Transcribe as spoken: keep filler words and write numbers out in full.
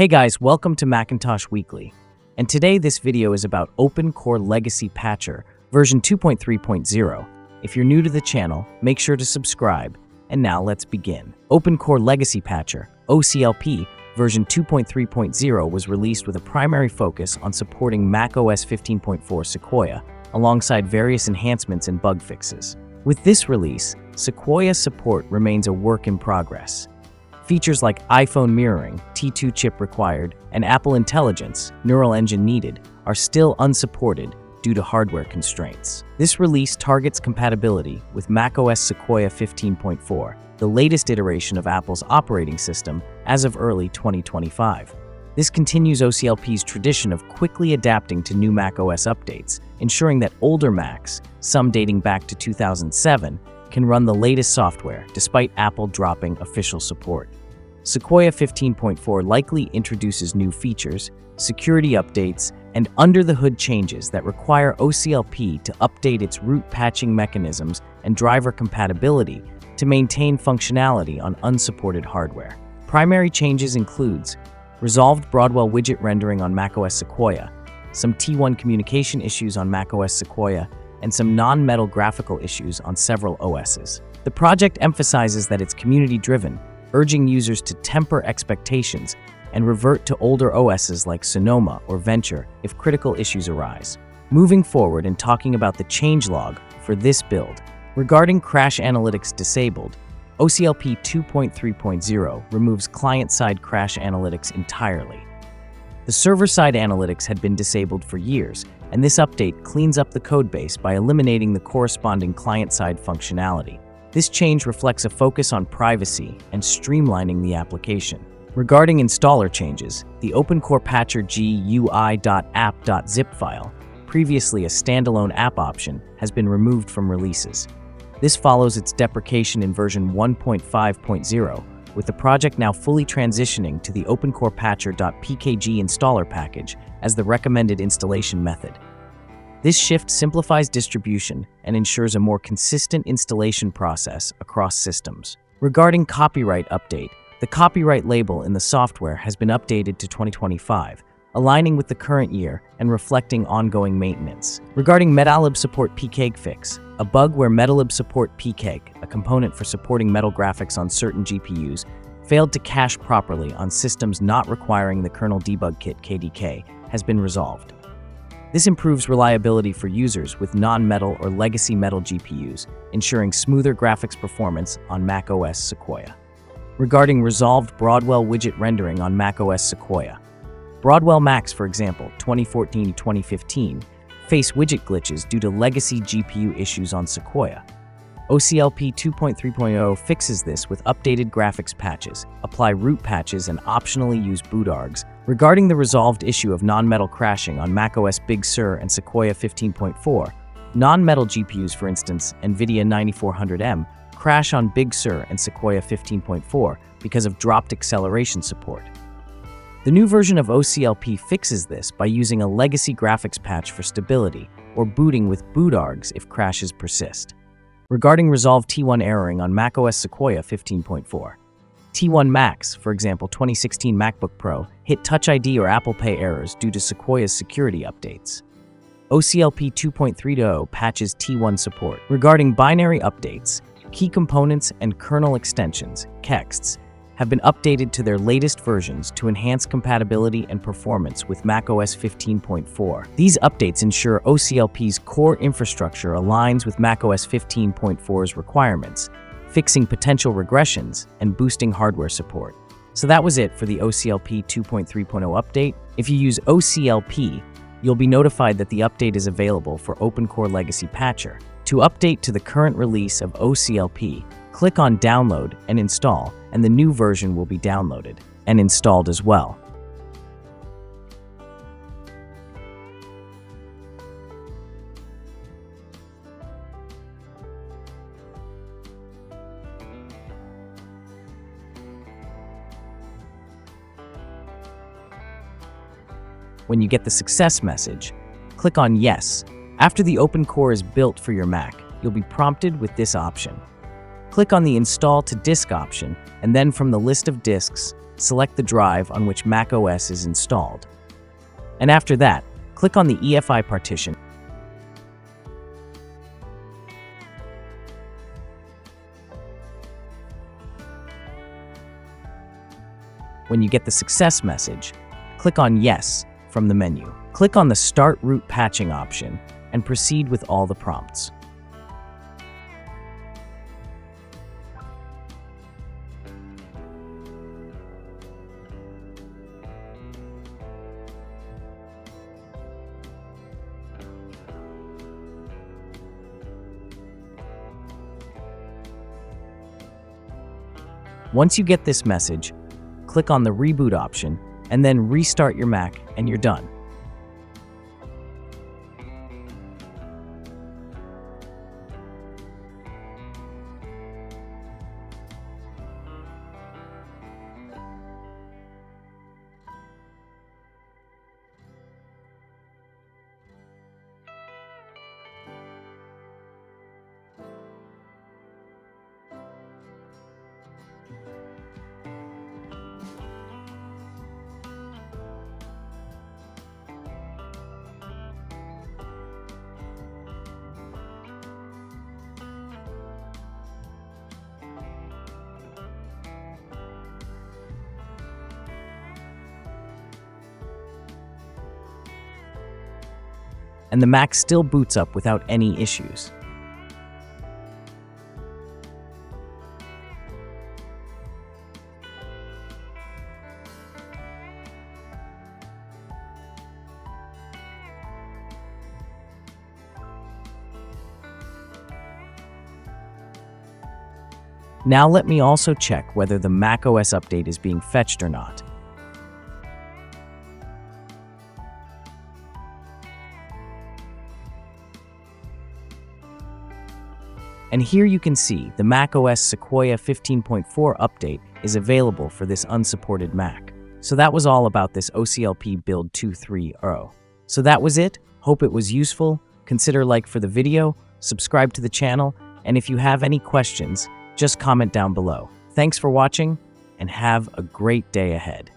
Hey guys, welcome to Macintosh Weekly, and today this video is about OpenCore Legacy Patcher version two point three point zero. If you're new to the channel, make sure to subscribe, and now let's begin. OpenCore Legacy Patcher, O C L P, version two point three point zero was released with a primary focus on supporting macOS fifteen point four Sequoia, alongside various enhancements and bug fixes. With this release, Sequoia support remains a work in progress. Features like iPhone mirroring, T two chip required, and Apple Intelligence, neural engine needed, are still unsupported due to hardware constraints. This release targets compatibility with macOS Sequoia fifteen point four, the latest iteration of Apple's operating system as of early twenty twenty-five. This continues O C L P's tradition of quickly adapting to new macOS updates, ensuring that older Macs, some dating back to two thousand seven, can run the latest software despite Apple dropping official support. Sequoia fifteen point four likely introduces new features, security updates, and under-the-hood changes that require O C L P to update its root patching mechanisms and driver compatibility to maintain functionality on unsupported hardware. Primary changes includes resolved Broadwell widget rendering on macOS Sequoia, some T one communication issues on macOS Sequoia, and some non-Metal graphical issues on several O Ss. The project emphasizes that it's community-driven, urging users to temper expectations and revert to older O Ss like Sonoma or Venture if critical issues arise. Moving forward and talking about the changelog for this build, regarding crash analytics disabled, O C L P two point three point zero removes client-side crash analytics entirely. The server-side analytics had been disabled for years, and this update cleans up the codebase by eliminating the corresponding client-side functionality. This change reflects a focus on privacy and streamlining the application. Regarding installer changes, the OpenCore Patcher G U I dot app dot zip file, previously a standalone app option, has been removed from releases. This follows its deprecation in version one point five point zero, with the project now fully transitioning to the OpenCore Patcher.pkg installer package as the recommended installation method. This shift simplifies distribution and ensures a more consistent installation process across systems. Regarding copyright update, the copyright label in the software has been updated to twenty twenty-five, aligning with the current year and reflecting ongoing maintenance. Regarding MetalLib Support P K G fix, a bug where MetalLib Support P K G, a component for supporting metal graphics on certain G P Us, failed to cache properly on systems not requiring the kernel debug kit K D K, has been resolved. This improves reliability for users with non-Metal or legacy Metal G P Us, ensuring smoother graphics performance on macOS Sequoia. Regarding resolved Broadwell widget rendering on macOS Sequoia, Broadwell Macs, for example, twenty fourteen to twenty fifteen, face widget glitches due to legacy G P U issues on Sequoia. O C L P two point three point zero fixes this with updated graphics patches, apply root patches, and optionally use bootargs. Regarding the resolved issue of non-Metal crashing on macOS Big Sur and Sequoia fifteen point four, non-Metal G P Us, for instance, NVIDIA ninety-four hundred M, crash on Big Sur and Sequoia fifteen point four because of dropped acceleration support. The new version of O C L P fixes this by using a legacy graphics patch for stability, or booting with bootargs if crashes persist. Regarding resolved T one erroring on macOS Sequoia fifteen point four, T one Macs, for example twenty sixteen MacBook Pro, hit Touch I D or Apple Pay errors due to Sequoia's security updates. O C L P two point three point zero patches T one support. Regarding binary updates, key components and kernel extensions, Kexts, have been updated to their latest versions to enhance compatibility and performance with macOS fifteen point four. These updates ensure O C L P's core infrastructure aligns with macOS fifteen point four's requirements, fixing potential regressions and boosting hardware support. So that was it for the O C L P two point three point zero update. If you use O C L P, you'll be notified that the update is available for OpenCore Legacy Patcher. To update to the current release of O C L P, click on Download and Install, and the new version will be downloaded and installed as well. When you get the success message, click on Yes. After the OpenCore is built for your Mac, you'll be prompted with this option. Click on the Install to Disk option, and then from the list of disks, select the drive on which macOS is installed. And after that, click on the E F I partition. When you get the success message, click on Yes from the menu. Click on the Start Root Patching option and proceed with all the prompts. Once you get this message, click on the Reboot option and then restart your Mac and you're done. And the Mac still boots up without any issues. Now let me also check whether the macOS update is being fetched or not. And here you can see the macOS Sequoia fifteen point four update is available for this unsupported Mac. So that was all about this O C L P build two three zero. So that was it. Hope it was useful. Consider like for the video, subscribe to the channel, and if you have any questions, just comment down below. Thanks for watching and have a great day ahead.